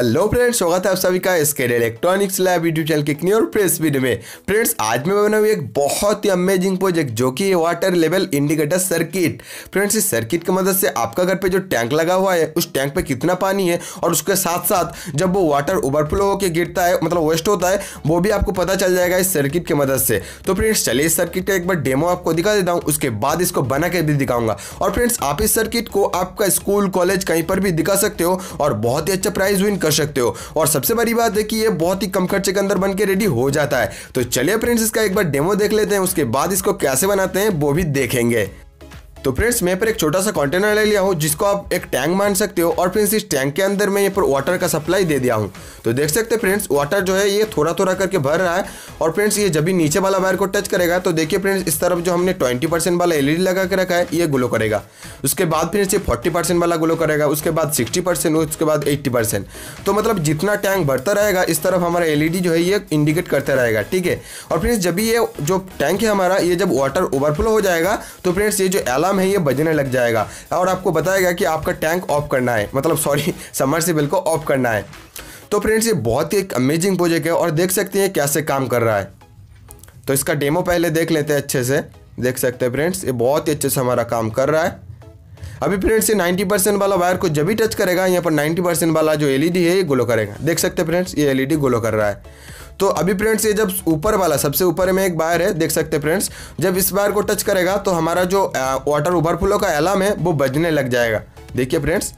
Hello friends, स्वागत है आप सभी का SKR electronics lab YouTube channel के एक न्यू और प्रेस वीडियो में। फ्रेंड्स, आज मैं बना हुआ एक बहुत ही अमेजिंग प्रोजेक्ट जो कि water level indicator circuit. Friends, इस सर्किट की मदद से आपका घर पे जो टैंक लगा हुआ है उस टैंक पे कितना पानी है और उसके साथ साथ जब वो वाटर ओवरफ्लो होकर गिरता है, मतलब वेस्ट होता है, वो भी आपको पता चल जाएगा इस सर्किट की मदद से। तो फ्रेंड्स, चलिए इस सर्किट का एक बार डेमो आपको दिखा देता हूँ, उसके बाद इसको बना के भी दिखाऊंगा। और फ्रेंड्स, आप इस सर्किट को आपका स्कूल कॉलेज कहीं पर भी दिखा सकते हो और बहुत ही अच्छा प्राइज विन कर सकते हो। और सबसे बड़ी बात है कि ये बहुत ही कम खर्चे के अंदर बन के रेडी हो जाता है। तो चलिए फ्रेंड्स, इसका एक बार डेमो देख लेते हैं, उसके बाद इसको कैसे बनाते हैं वो भी देखेंगे। तो फ्रेंड्स, मैं पर एक छोटा सा कंटेनर ले लिया हूँ जिसको आप एक टैंक मान सकते हो। और फ्रेंड्स, इस टैंक के अंदर मैं ये पर वाटर का सप्लाई दे दिया हूँ। तो देख सकते हैं फ्रेंड्स, वाटर जो है ये थोड़ा थोड़ा करके भर रहा है। और फ्रेंड्स, ये जब भी नीचे वाला वायर को टच करेगा तो देखिए फ्रेंड्स, इस तरफ जो हमने 20% वाला एलईडी लगा के रखा है ये ग्लो करेगा। उसके बाद फ्रेंड्स, ये 40% वाला ग्लो करेगा, उसके बाद 60%, उसके बाद 80%। तो मतलब जितना टैंक बढ़ता रहेगा इस तरफ हमारा एलईडी जो है ये इंडिकेट करता रहेगा, ठीक है। और फ्रेंड्स, जब ये जो टैंक है हमारा ये जब वाटर ओवरफ्लो हो जाएगा तो फ्रेंड्स, ये जो है ये बजने लग जाएगा और आपको बताएगा कि आपका टैंक ऑफ करना है, मतलब सॉरी सबमर्सिबल को ऑफ करना है। तो फ्रेंड्स, ये बहुत ही एक अमेजिंग प्रोजेक्ट है और देख सकते हैं कैसे काम कर रहा है। तो इसका डेमो पहले देख लेते हैं अच्छे से। देख सकते हैं फ्रेंड्स, ये बहुत ही अच्छे से हमारा काम कर रहा है। अभी फ्रेंड्स, ये 90% वाला वायर को जब भी टच करेगा यहाँ पर 90% वाला जो एलईडी है ये ग्लो करेगा। देख सकते हैं फ्रेंड्स, ये एलईडी ग्लो कर रहा है। तो अभी फ्रेंड्स, ये जब ऊपर वाला सबसे ऊपर में एक वायर है, देख सकते हैं फ्रेंड्स, जब इस वायर को टच करेगा तो हमारा जो वाटर ओवरफ्लो का अलार्म है वो बजने लग जाएगा। देखिए फ्रेंड्स,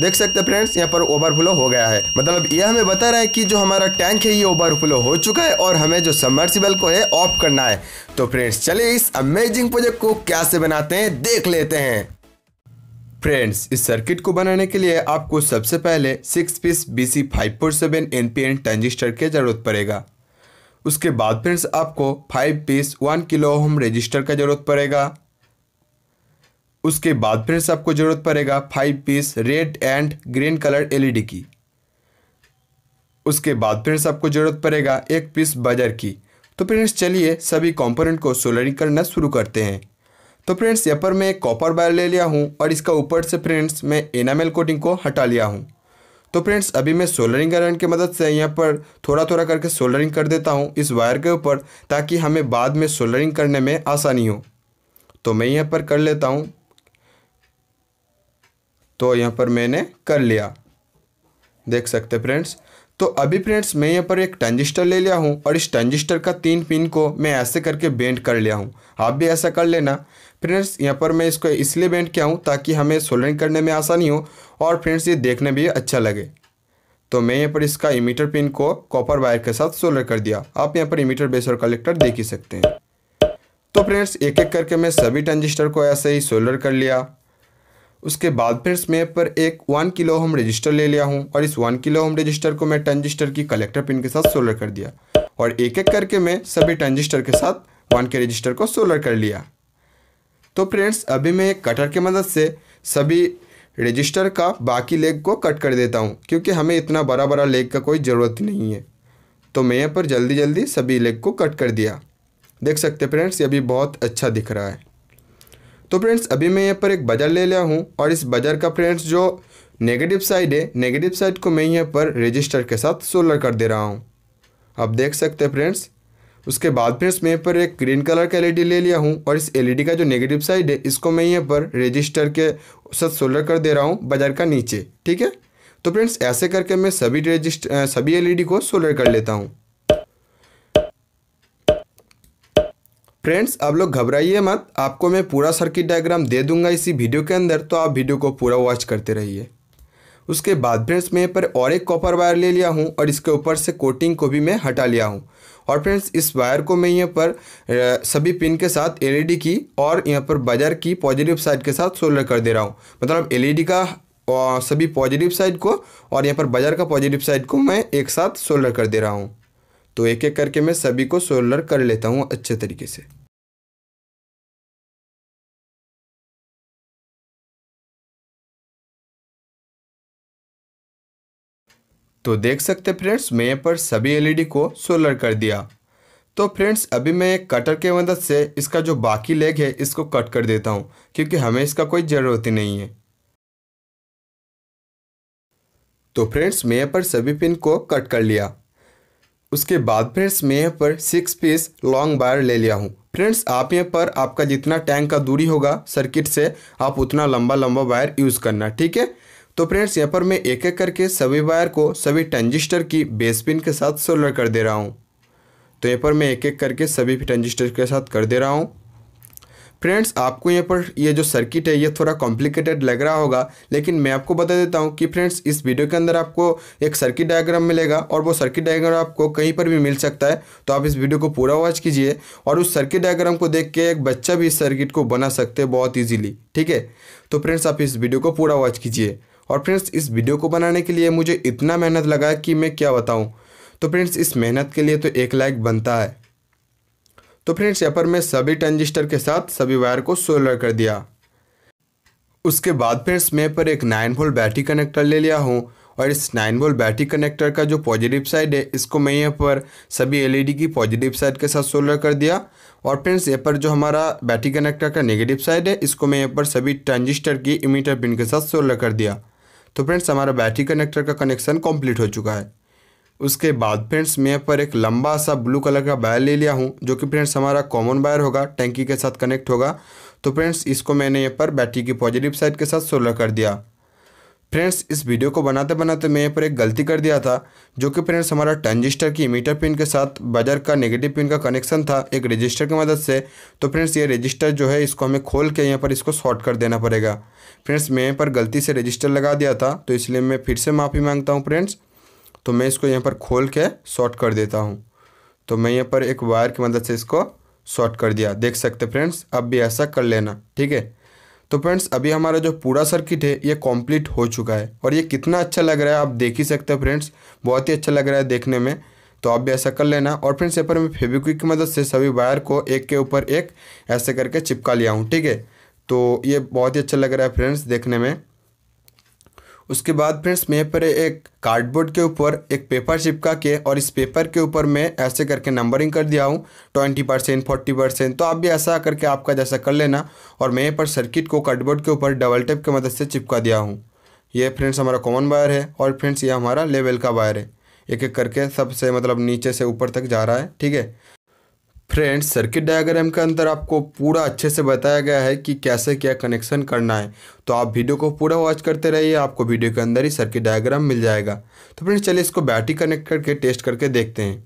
देख सकते हैं फ्रेंड्स, यहाँ पर ओवरफ्लो हो गया है। मतलब यह हमें बता रहा है कि जो हमारा टैंक है ये ओवरफ्लो हो चुका है और हमें जो सबमर्सिबल को है ऑफ करना है। तो फ्रेंड्स, चलिए इस अमेजिंग प्रोजेक्ट को कैसे बनाते हैं देख लेते हैं। फ्रेंड्स, इस सर्किट को बनाने के लिए आपको सबसे पहले 6-पीस BC547 NPN ट्रांजिस्टर की ज़रूरत पड़ेगा। उसके बाद फ्रेंड्स, आपको 5-पीस 1 kΩ रजिस्टर का ज़रूरत पड़ेगा। उसके बाद फ्रेंड्स, आपको ज़रूरत पड़ेगा 5-पीस red and green colour LED की। उसके बाद फ्रेंड्स, आपको ज़रूरत पड़ेगा 1 पीस बजर की। तो फ्रेंड्स, चलिए सभी कंपोनेंट को सोल्डरिंग करना शुरू करते हैं। तो फ्रेंड्स, यहाँ पर मैं एक कॉपर वायर ले लिया हूँ और इसका ऊपर से फ्रेंड्स मैं एनामेल कोटिंग को हटा लिया हूँ। तो फ्रेंड्स, अभी मैं सोल्डरिंग आयरन की मदद से यहाँ पर थोड़ा थोड़ा करके सोल्डरिंग कर देता हूँ इस वायर के ऊपर, ताकि हमें बाद में सोल्डरिंग करने में आसानी हो। तो मैं यहाँ पर कर लेता हूँ। तो यहाँ पर मैंने कर लिया, देख सकते फ्रेंड्स। तो अभी फ्रेंड्स, मैं यहाँ पर एक ट्रांजिस्टर ले लिया हूँ और इस ट्रांजिस्टर का 3 पिन को मैं ऐसे करके बेंड कर लिया हूँ। आप भी ऐसा कर लेना। फ्रेंड्स, यहाँ पर मैं इसको इसलिए बेंड किया हूँ ताकि हमें सोल्डरिंग करने में आसानी हो और फ्रेंड्स ये देखने भी अच्छा लगे। तो मैं यहाँ पर इसका इमीटर पिन को कॉपर वायर के साथ सोल्डर कर दिया। आप यहाँ पर इमीटर बेस और कलेक्टर देख ही सकते हैं। तो फ्रेंड्स, एक एक करके मैं सभी ट्रांजिस्टर को ऐसे ही सोल्डर कर लिया। उसके बाद फ्रेंड्स, मैं पर एक 1 kΩ रजिस्टर ले लिया हूँ और इस 1 kΩ रजिस्टर को मैं ट्रांजिस्टर की कलेक्टर पिन के साथ सोल्डर कर दिया। और एक एक करके मैं सभी ट्रांजिस्टर के साथ 1 के रजिस्टर को सोल्डर कर लिया। तो फ्रेंड्स, अभी मैं एक कटर की मदद से सभी रजिस्टर का बाकी लेग को कट कर देता हूँ, क्योंकि हमें इतना बड़ा बड़ा लेग का कोई ज़रूरत नहीं है। तो मैं यहाँ पर जल्दी जल्दी सभी लेग को कट कर दिया। देख सकते फ्रेंड्स, ये अभी बहुत अच्छा दिख रहा है। तो फ्रेंड्स, अभी मैं यहाँ पर एक बजर ले लिया हूँ और इस बजर का फ्रेंड्स जो नेगेटिव साइड है, नेगेटिव साइड को मैं यहाँ पर रजिस्टर के साथ सोल्डर कर दे रहा हूँ। आप देख सकते हैं फ्रेंड्स। उसके बाद फ्रेंड्स, मैं यहाँ पर एक ग्रीन कलर का एलईडी ले लिया हूँ और इस एलईडी का जो नेगेटिव साइड है इसको मैं यहाँ पर रजिस्टर के साथ सोल्डर कर दे रहा हूँ बजर का नीचे, ठीक है। तो फ्रेंड्स, ऐसे करके मैं सभी एलईडी को सोल्डर कर लेता हूँ। फ्रेंड्स, आप लोग घबराइए मत, आपको मैं पूरा सर्किट डायग्राम दे दूंगा इसी वीडियो के अंदर, तो आप वीडियो को पूरा वॉच करते रहिए। उसके बाद फ्रेंड्स, मैं पर और एक कॉपर वायर ले लिया हूं और इसके ऊपर से कोटिंग को भी मैं हटा लिया हूं। और फ्रेंड्स, इस वायर को मैं यहाँ पर सभी पिन के साथ एलईडी की और यहाँ पर बजर की पॉजिटिव साइड के साथ सोल्डर कर दे रहा हूँ। मतलब एलईडी का सभी पॉजिटिव साइड को और यहाँ पर बजर का पॉजिटिव साइड को मैं एक साथ सोल्डर कर दे रहा हूँ। तो एक एक करके मैं सभी को सोल्डर कर लेता हूँ अच्छे तरीके से। तो देख सकते फ्रेंड्स, मैं यहाँ पर सभी एलईडी को सोल्डर कर दिया। तो फ्रेंड्स, अभी मैं कटर की मदद से इसका जो बाकी लेग है इसको कट कर देता हूँ, क्योंकि हमें इसका कोई ज़रूरत ही नहीं है। तो फ्रेंड्स मैं यहाँ पर सभी पिन को कट कर लिया। उसके बाद फ्रेंड्स मैं यहाँ पर 6 पीस लॉन्ग वायर ले लिया हूँ। फ्रेंड्स आप यहाँ पर आपका जितना टैंक का दूरी होगा सर्किट से आप उतना लंबा वायर यूज़ करना, ठीक है। तो फ्रेंड्स यहाँ पर मैं एक एक करके सभी वायर को सभी ट्रांजिस्टर की बेस पिन के साथ सोल्डर कर दे रहा हूँ। तो यहाँ पर मैं एक एक करके सभी ट्रांजिस्टर के साथ कर दे रहा हूँ। फ्रेंड्स आपको यहाँ पर ये जो सर्किट है ये थोड़ा कॉम्प्लिकेटेड लग रहा होगा, लेकिन मैं आपको बता देता हूँ कि फ्रेंड्स इस वीडियो के अंदर आपको एक सर्किट डायग्राम मिलेगा और वो सर्किट डायग्राम आपको कहीं पर भी मिल सकता है। तो आप इस वीडियो को पूरा वॉच कीजिए और उस सर्किट डायग्राम को देख के एक बच्चा भी इस सर्किट को बना सकते हैं बहुत ईजिली, ठीक है। तो फ्रेंड्स आप इस वीडियो को पूरा वॉच कीजिए। और फ्रेंड्स इस वीडियो को बनाने के लिए मुझे इतना मेहनत लगा कि मैं क्या बताऊँ। तो फ्रेंड्स इस मेहनत के लिए तो एक लाइक बनता है। तो फ्रेंड्स यहाँ पर मैं सभी ट्रांजिस्टर के साथ सभी वायर को सोल्डर कर दिया। उसके बाद फ्रेंड्स मैं पर एक 9 वोल्ट बैटरी कनेक्टर ले लिया हूँ और इस 9 वोल्ट बैटरी कनेक्टर का जो पॉजिटिव साइड है इसको मैं यहाँ पर सभी एलईडी की पॉजिटिव साइड के साथ सोल्डर कर दिया। और फ्रेंड्स यहाँ पर जो हमारा बैटरी कनेक्टर का नेगेटिव साइड है इसको मैं यहाँ पर सभी ट्रांजिस्टर की इमीटर पिन के साथ सोल्डर कर दिया। तो फ्रेंड्स हमारा बैटरी कनेक्टर का कनेक्शन कम्प्लीट हो चुका है। उसके बाद फ्रेंड्स मैं यहाँ पर एक लंबा सा ब्लू कलर का वायर ले लिया हूँ, जो कि फ्रेंड्स हमारा कॉमन वायर होगा, टैंकी के साथ कनेक्ट होगा। तो फ्रेंड्स इसको मैंने यहाँ पर बैटरी की पॉजिटिव साइड के साथ सोल्डर कर दिया। फ्रेंड्स इस वीडियो को बनाते बनाते मैं यहाँ पर एक गलती कर दिया था, जो कि फ्रेंड्स हमारा ट्रांजिस्टर की इमीटर पिन के साथ बजर का नेगेटिव पिन का कनेक्शन था एक रजिस्टर की मदद से। तो फ्रेंड्स ये रजिस्टर जो है इसको हमें खोल के यहाँ पर इसको शॉर्ट कर देना पड़ेगा। फ्रेंड्स मैं यहाँ पर गलती से रजिस्टर लगा दिया था, तो इसलिए मैं फिर से माफ़ी मांगता हूँ फ्रेंड्स। तो मैं इसको यहाँ पर खोल के शॉर्ट कर देता हूँ। तो मैं यहाँ पर एक वायर की मदद से इसको शॉर्ट कर दिया, देख सकते फ्रेंड्स। अब भी ऐसा कर लेना, ठीक है। तो फ्रेंड्स अभी हमारा जो पूरा सर्किट है ये कंप्लीट हो चुका है और ये कितना अच्छा लग रहा है आप देख ही सकते हैं फ्रेंड्स, बहुत ही अच्छा लग रहा है देखने में। तो आप भी ऐसा कर लेना। और फ्रेंड्स यहाँ पर मैं फेविक्विक की मदद से सभी वायर को एक के ऊपर एक ऐसे करके चिपका लिया हूँ, ठीक है। तो ये बहुत ही अच्छा लग रहा है फ्रेंड्स देखने में। उसके बाद फ्रेंड्स मैं यहाँ पर एक कार्डबोर्ड के ऊपर एक पेपर चिपका के और इस पेपर के ऊपर मैं ऐसे करके नंबरिंग कर दिया हूँ 20%, 40%। तो आप भी ऐसा करके आपका जैसा कर लेना। और मैं यहाँ पर सर्किट को कार्डबोर्ड के ऊपर डबल टेप की मदद से चिपका दिया हूँ। ये फ्रेंड्स हमारा कॉमन वायर है और फ्रेंड्स ये हमारा लेवल का वायर है। एक एक करके सबसे मतलब नीचे से ऊपर तक जा रहा है, ठीक है। फ्रेंड्स सर्किट डायग्राम के अंदर आपको पूरा अच्छे से बताया गया है कि कैसे क्या कनेक्शन करना है। तो आप वीडियो को पूरा वॉच करते रहिए, आपको वीडियो के अंदर ही सर्किट डायग्राम मिल जाएगा। तो फ्रेंड्स चलिए इसको बैटरी कनेक्ट करके टेस्ट करके देखते हैं।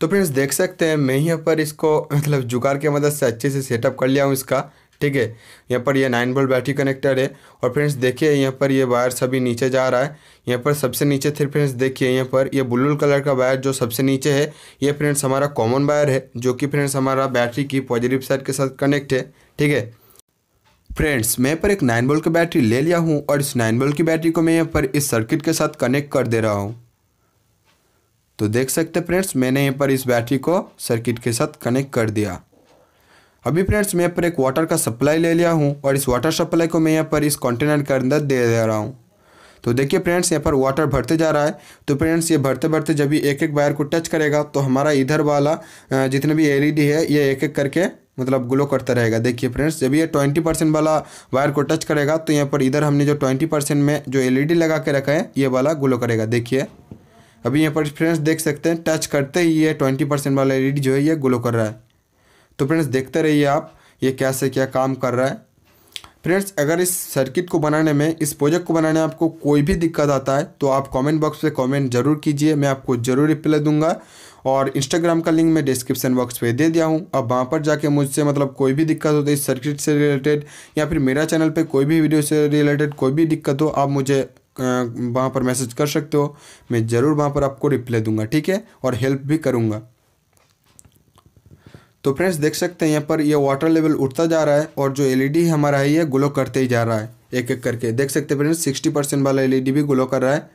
तो फ्रेंड्स देख सकते हैं मैं यहाँ पर इसको मतलब जुगाड़ की मदद से अच्छे से सेटअप कर लिया हूँ इसका, ठीक है। यहाँ पर ये 9 वोल्ट बैटरी कनेक्टर है और फ्रेंड्स देखिए यहाँ पर ये वायर सभी नीचे जा रहा है। यहाँ पर सबसे नीचे थे फ्रेंड्स, देखिए यहाँ पर ये ब्लू कलर का वायर जो सबसे नीचे है ये फ्रेंड्स हमारा कॉमन वायर है, जो कि फ्रेंड्स हमारा बैटरी की पॉजिटिव साइड के साथ कनेक्ट है, ठीक है। फ्रेंड्स मैं पर एक 9 वोल्ट की बैटरी ले लिया हूँ और इस 9 वोल्ट की बैटरी को मैं यहाँ पर इस सर्किट के साथ कनेक्ट कर दे रहा हूँ। तो देख सकते फ्रेंड्स मैंने यहाँ पर इस बैटरी को सर्किट के साथ कनेक्ट कर दिया। अभी फ्रेंड्स मैं यहाँ पर एक वाटर का सप्लाई ले लिया हूँ और इस वाटर सप्लाई को मैं यहाँ पर इस कंटेनर के अंदर दे रहा हूँ। तो देखिए फ्रेंड्स यहाँ पर वाटर भरते जा रहा है। तो फ्रेंड्स ये भरते भरते जब भी एक एक वायर को टच करेगा तो हमारा इधर वाला जितने भी एलईडी है ये एक एक करके मतलब ग्लो करता रहेगा। देखिए फ्रेंड्स जब ये 20% वाला वायर को टच करेगा तो यहाँ पर इधर हमने जो 20% में जो एलईडी लगा के रखा है ये वाला ग्लो करेगा। देखिए अभी यहाँ पर फ्रेंड्स देख सकते हैं टच करते ही ये 20% वाला एलईडी जो है ये ग्लो कर रहा है। तो फ्रेंड्स देखते रहिए आप ये कैसे क्या काम कर रहा है। फ्रेंड्स अगर इस सर्किट को बनाने में इस प्रोजेक्ट को बनाने में आपको कोई भी दिक्कत आता है तो आप कमेंट बॉक्स पे कमेंट जरूर कीजिए, मैं आपको ज़रूर रिप्लाई दूंगा। और इंस्टाग्राम का लिंक मैं डिस्क्रिप्शन बॉक्स पे दे दिया हूँ, आप वहाँ पर जाके मुझसे मतलब कोई भी दिक्कत हो तो इस सर्किट से रिलेटेड या फिर मेरा चैनल पर कोई भी वीडियो से रिलेटेड कोई भी दिक्कत हो आप मुझे वहाँ पर मैसेज कर सकते हो, मैं ज़रूर वहाँ पर आपको रिप्लाई दूँगा, ठीक है। और हेल्प भी करूँगा। तो फ्रेंड्स देख सकते हैं यहाँ पर ये वाटर लेवल उठता जा रहा है और जो एलईडी हमारा है ये ग्लो करते ही जा रहा है एक एक करके। देख सकते हैं फ्रेंड्स 60% वाला एलईडी भी ग्लो कर रहा है।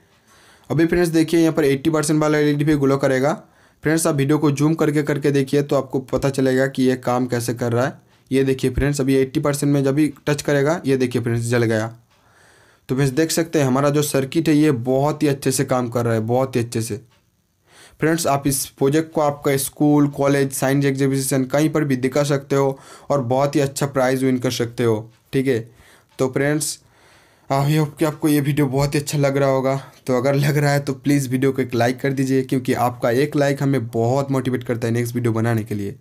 अभी फ्रेंड्स देखिए यहाँ पर 80% वाला एलईडी भी ग्लो करेगा। फ्रेंड्स आप वीडियो को जूम करके देखिए तो आपको पता चलेगा कि ये काम कैसे कर रहा है। ये देखिए फ्रेंड्स अभी 80% में जब भी टच करेगा ये देखिए फ्रेंड्स जल गया। तो फ्रेंड्स देख सकते हैं हमारा जो सर्किट है ये बहुत ही अच्छे से काम कर रहा है, बहुत ही अच्छे से। फ्रेंड्स आप इस प्रोजेक्ट को आपका स्कूल कॉलेज साइंस एग्जीबिशन कहीं पर भी दिखा सकते हो और बहुत ही अच्छा प्राइज़ विन कर सकते हो, ठीक है। तो फ्रेंड्स आई होप कि आपको ये वीडियो बहुत ही अच्छा लग रहा होगा। तो अगर लग रहा है तो प्लीज़ वीडियो को एक लाइक कर दीजिए, क्योंकि आपका एक लाइक हमें बहुत मोटिवेट करता है नेक्स्ट वीडियो बनाने के लिए।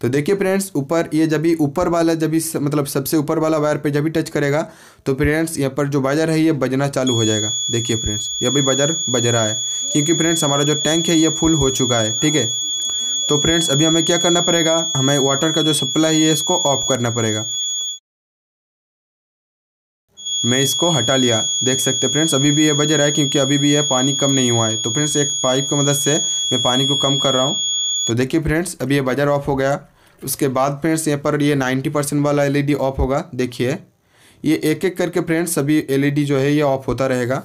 तो देखिए फ्रेंड्स, ऊपर ये जब भी ऊपर वाला जब भी मतलब सबसे ऊपर वाला वायर पे जब भी टच करेगा तो फ्रेंड्स यहाँ पर जो बाजार है ये बजना चालू हो जाएगा। देखिए फ्रेंड्स, ये अभी बाजार बज रहा है, क्योंकि फ्रेंड्स हमारा जो टैंक है ये फुल हो चुका है। ठीक है, तो फ्रेंड्स अभी हमें क्या करना पड़ेगा, हमें वाटर का जो सप्लाई है इसको ऑफ करना पड़ेगा। मैं इसको हटा लिया, देख सकते फ्रेंड्स अभी भी ये बज रहा है, क्योंकि अभी भी ये पानी कम नहीं हुआ है। तो फ्रेंड्स एक पाइप की मदद से मैं पानी को कम कर रहा हूँ। तो देखिए फ्रेंड्स अभी ये बाजार ऑफ हो गया। उसके बाद फ्रेंड्स यहाँ पर ये 90% वाला एलईडी ऑफ होगा। देखिए ये एक एक करके फ्रेंड्स सभी एलईडी जो है ये ऑफ होता रहेगा।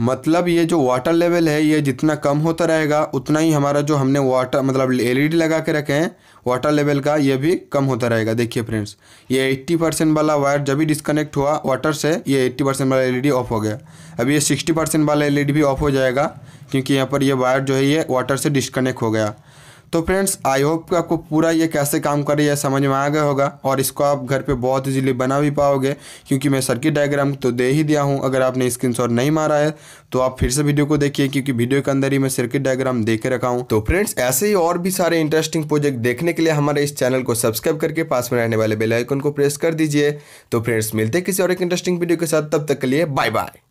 मतलब ये जो वाटर लेवल है ये जितना कम होता रहेगा उतना ही हमारा जो हमने वाटर मतलब एलईडी लगा के रखे हैं वाटर लेवल का ये भी कम होता रहेगा। देखिए फ्रेंड्स ये 80% वाला वायर जब भी डिस्कनेक्ट हुआ वाटर से ये 80% वाला एलईडी ऑफ हो गया। अब ये 60% वाला एलईडी भी ऑफ हो जाएगा, क्योंकि यहाँ पर ये वायर जो है ये वाटर से डिस्कनेक्ट हो गया। तो फ्रेंड्स आई होप कि आपको पूरा ये कैसे काम कर रही है समझ में आ गया होगा, और इसको आप घर पे बहुत इजीली बना भी पाओगे, क्योंकि मैं सर्किट डायग्राम तो दे ही दिया हूँ। अगर आपने स्क्रीनशॉट नहीं मारा है तो आप फिर से वीडियो को देखिए, क्योंकि वीडियो के अंदर ही मैं सर्किट डायग्राम दे के रखा हूँ। तो फ्रेंड्स ऐसे ही और भी सारे इंटरेस्टिंग प्रोजेक्ट देखने के लिए हमारे इस चैनल को सब्सक्राइब करके पास में रहने वाले बेल आइकन को प्रेस कर दीजिए। तो फ्रेंड्स मिलते किसी और एक इंटरेस्टिंग वीडियो के साथ, तब तक के लिए बाय बाय।